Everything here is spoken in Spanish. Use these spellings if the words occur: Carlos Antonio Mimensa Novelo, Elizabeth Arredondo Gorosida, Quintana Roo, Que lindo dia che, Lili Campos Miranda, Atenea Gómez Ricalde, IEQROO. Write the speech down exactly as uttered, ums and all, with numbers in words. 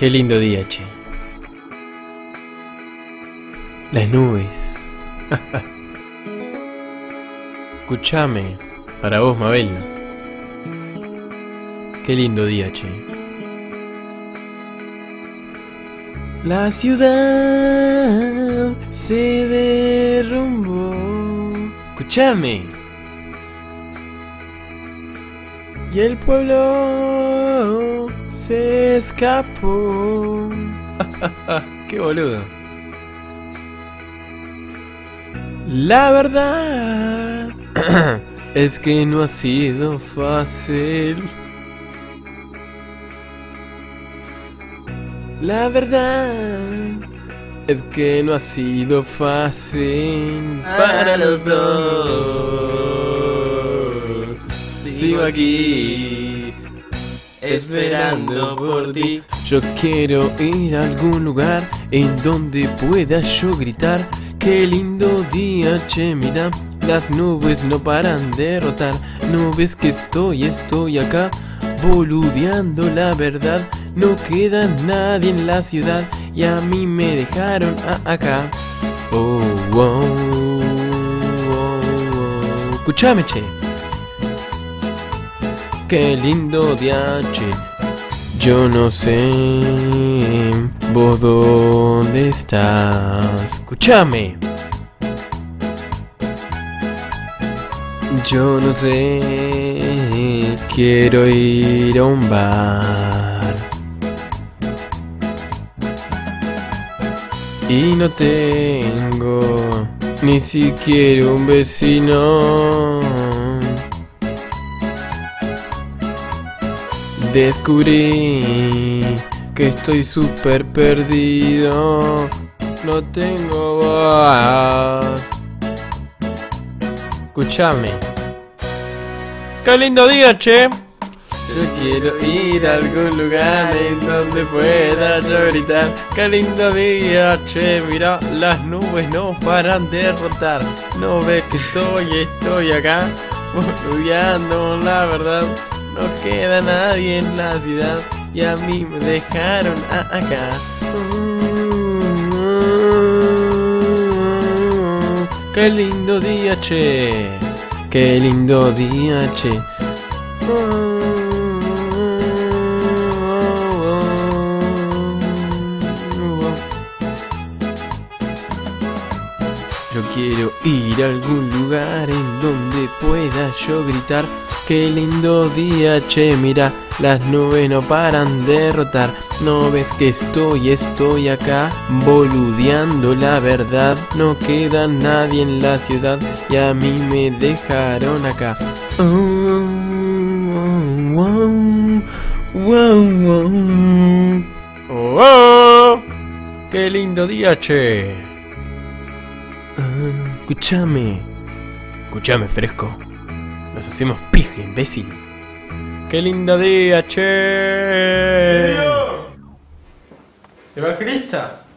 Qué lindo día, che. Las nubes. Escuchame, para vos, Mabel. Qué lindo día, che. La ciudad se derrumbó. Escuchame. Y el pueblo se escapó. ¡Qué boludo! La verdad es que no ha sido fácil. La verdad es que no ha sido fácil para los dos. Sigo aquí esperando por ti. Yo quiero ir a algún lugar en donde pueda yo gritar: qué lindo día, che, mira, las nubes no paran de rotar. No ves que estoy, estoy acá, boludeando la verdad. No queda nadie en la ciudad y a mí me dejaron a acá. Oh, wow, oh, oh. Escuchame, che. Qué lindo día, che. Yo no sé vos dónde estás. Escúchame. Yo no sé, quiero ir a un bar y no tengo ni siquiera un vecino. Descubrí que estoy súper perdido. No tengo voz. Escúchame. ¡Qué lindo día, che! Yo quiero ir a algún lugar en donde pueda yo gritar: ¡qué lindo día, che! Mirá, las nubes no paran de rotar. ¿No ves que estoy, estoy acá? Estudiando la verdad. No queda nadie en la ciudad y a mí me dejaron a acá. Qué lindo día, che. Qué lindo día, che. Yo quiero ir a algún lugar en donde pueda yo gritar: qué lindo día, che, mira, las nubes no paran de rotar. No ves que estoy, estoy acá, boludeando la verdad. No queda nadie en la ciudad y a mí me dejaron acá. Oh, oh, oh, oh, oh, oh, oh. Qué lindo día, che. Uh, escúchame. Escúchame, fresco. Nos hacemos pija, imbécil. ¡Qué lindo día, che! ¡Evangelista!